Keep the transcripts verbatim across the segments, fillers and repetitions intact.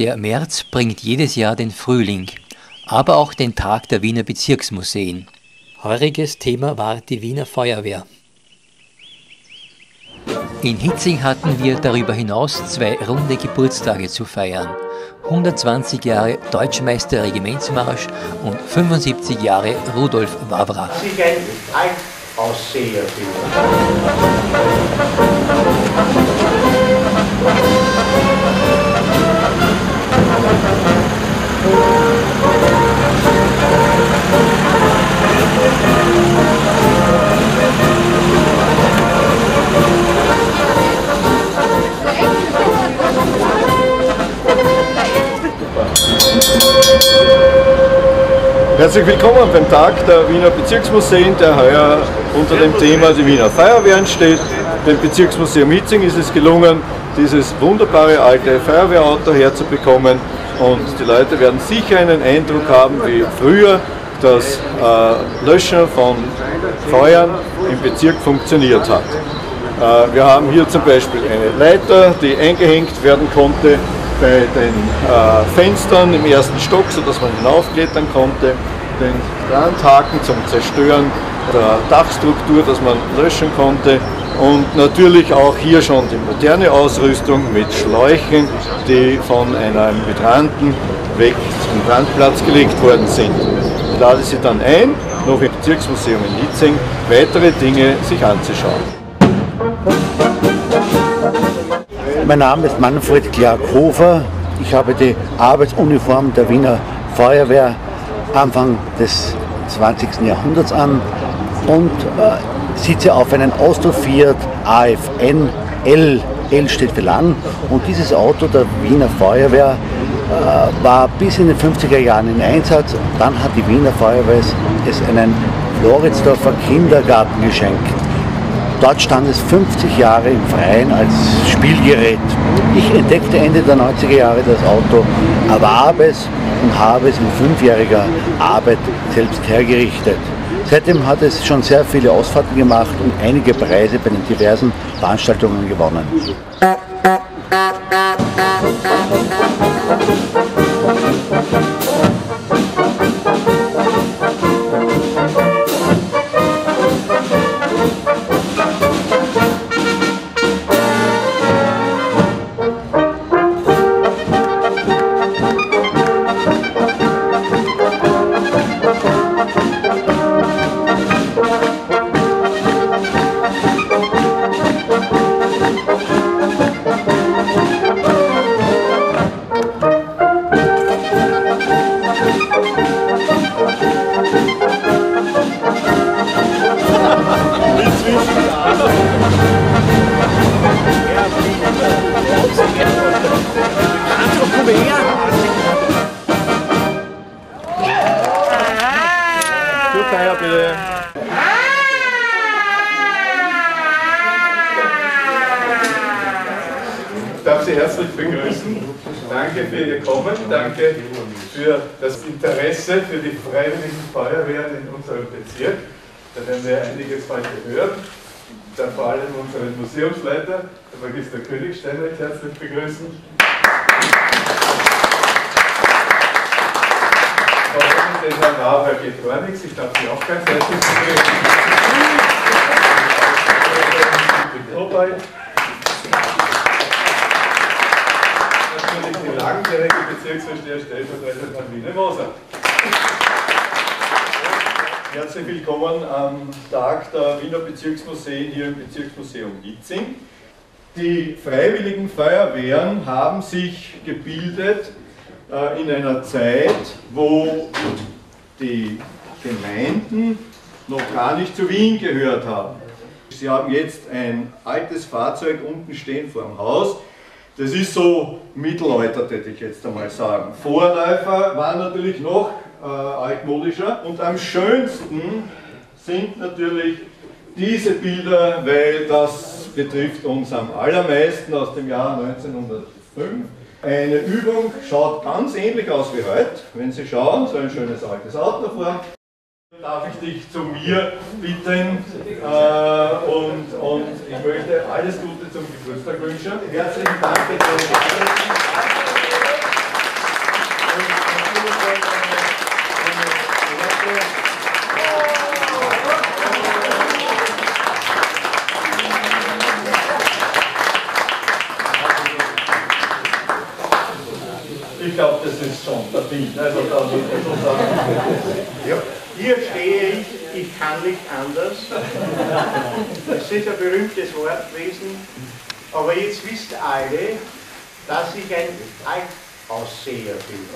Der März bringt jedes Jahr den Frühling, aber auch den Tag der Wiener Bezirksmuseen. Heuriges Thema war die Wiener Feuerwehr. In Hietzing hatten wir darüber hinaus zwei runde Geburtstage zu feiern. hundertzwanzig Jahre Deutschmeister Regimentsmarsch und fünfundsiebzig Jahre Rudolf Wawra. Sie ein Ausseher Herzlich willkommen beim Tag der Wiener Bezirksmuseen, der heuer unter dem Thema die Wiener Feuerwehren steht. Dem Bezirksmuseum Hietzing ist es gelungen, dieses wunderbare alte Feuerwehrauto herzubekommen, und die Leute werden sicher einen Eindruck haben, wie früher das äh, Löschen von Feuern im Bezirk funktioniert hat. Äh, wir haben hier zum Beispiel eine Leiter, die eingehängt werden konnte bei den äh, Fenstern im ersten Stock, sodass man hinaufklettern konnte, den Brandhaken zum Zerstören der Dachstruktur, dass man löschen konnte, und natürlich auch hier schon die moderne Ausrüstung mit Schläuchen, die von einem Migranten weg zum Brandplatz gelegt worden sind. Ich lade Sie dann ein, noch im Bezirksmuseum in Hietzing weitere Dinge sich anzuschauen. Mein Name ist Manfred Klarkhofer. Ich habe die Arbeitsuniform der Wiener Feuerwehr Anfang des zwanzigsten Jahrhunderts an und äh, sitze auf einem Austro-Fiat A F N L. L steht für lang. Und dieses Auto der Wiener Feuerwehr äh, war bis in den fünfziger Jahren in Einsatz. Dann hat die Wiener Feuerwehr es einen Floridsdorfer Kindergarten geschenkt. Dort stand es fünfzig Jahre im Freien als Spielgerät. Ich entdeckte Ende der neunziger Jahre das Auto, erwarb es und habe es in fünfjähriger Arbeit selbst hergerichtet. Seitdem hat es schon sehr viele Ausfahrten gemacht und einige Preise bei den diversen Veranstaltungen gewonnen. Ich darf Sie herzlich begrüßen. Danke für Ihr Kommen, danke für das Interesse für die Freiwilligen Feuerwehren in unserem Bezirk. Da werden wir einiges heute hören. Ich darf vor allem unseren Museumsleiter, den Magister Königsteinrich, herzlich begrüßen. Den Herrn Wawra geht gar nichts, ich darf Sie auch ganz herzlich begrüßen. Natürlich die langjährige Bezirksvorsteher stellvertretend von Wiener Moser. Herzlich willkommen am Tag der Wiener Bezirksmuseen hier im Bezirksmuseum Hietzing. Die Freiwilligen Feuerwehren haben sich gebildet äh, in einer Zeit, wo die Gemeinden noch gar nicht zu Wien gehört haben. Sie haben jetzt ein altes Fahrzeug unten stehen vor dem Haus. Das ist so Mittelalter, hätte ich jetzt einmal sagen. Vorläufer waren natürlich noch äh, altmodischer, und am schönsten sind natürlich diese Bilder, weil das betrifft uns am allermeisten, aus dem Jahr neunzehnhundertfünf. Eine Übung schaut ganz ähnlich aus wie heute, wenn Sie schauen, so ein schönes altes Auto vor. Darf ich dich zu mir bitten, äh, und, und ich möchte alles Gute zum Geburtstag wünschen. Herzlichen Dank für deine Zeit. glaube, das ist Sonderbild. Also da muss ich schon sagen. Hier stehe ich, ich kann nicht anders. Das ist ein berühmtes Wort gewesen. Aber jetzt wisst alle, dass ich ein Teichausseher bin.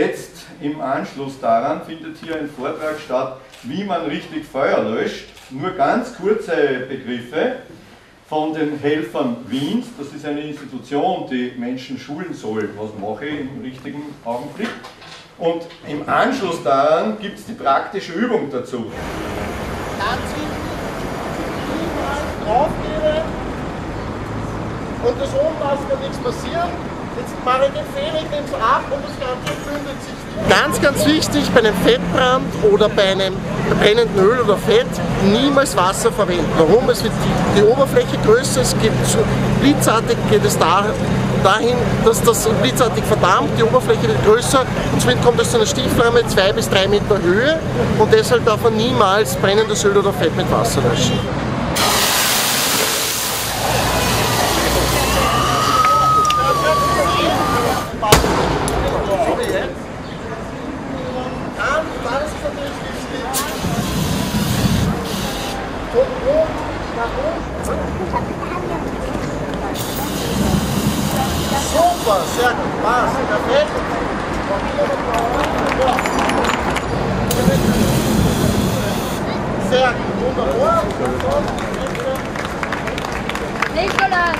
Jetzt im Anschluss daran findet hier ein Vortrag statt, wie man richtig Feuer löscht. Nur ganz kurze Begriffe von den Helfern Wiens. Das ist eine Institution, die Menschen schulen soll. Was mache ich im richtigen Augenblick? Und im Anschluss daran gibt es die praktische Übung dazu. Und das oben lassen kann nichts passieren. Jetzt mache ich den Fehler, ich nehme es ab und das Ganze zündet sich wieder. Ganz, ganz wichtig, bei einem Fettbrand oder bei einem brennenden Öl oder Fett niemals Wasser verwenden. Warum? Es wird die Oberfläche größer, es gibt blitzartig, geht es dahin, dass das blitzartig verdampft, die Oberfläche wird größer und somit kommt es zu einer Stichflamme zwei bis drei Meter Höhe und deshalb darf man niemals brennendes Öl oder Fett mit Wasser löschen. Super, sehr gut, passt, perfekt. Sehr gut, wunderbar. Nikolas!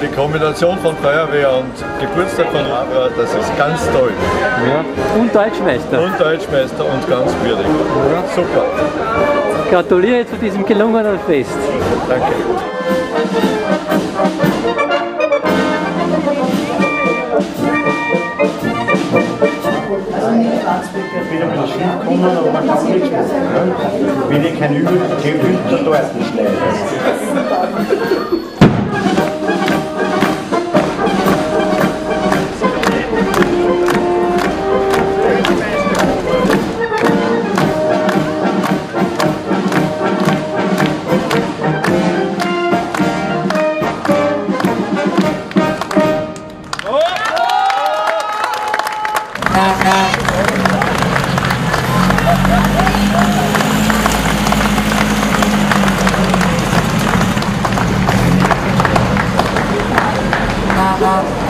Die Kombination von Feuerwehr und Geburtstag von Wawra, das ist ganz toll. Ja. Und Deutschmeister. Und Deutschmeister und ganz würdig. Ja. Super. Gratuliere zu diesem gelungenen Fest. Danke. Wieder mit dem Schiff kommen, aber man kann nichts essen. Wenn ihr kein Übel, gewünscht, da ist nicht schnell. Wow.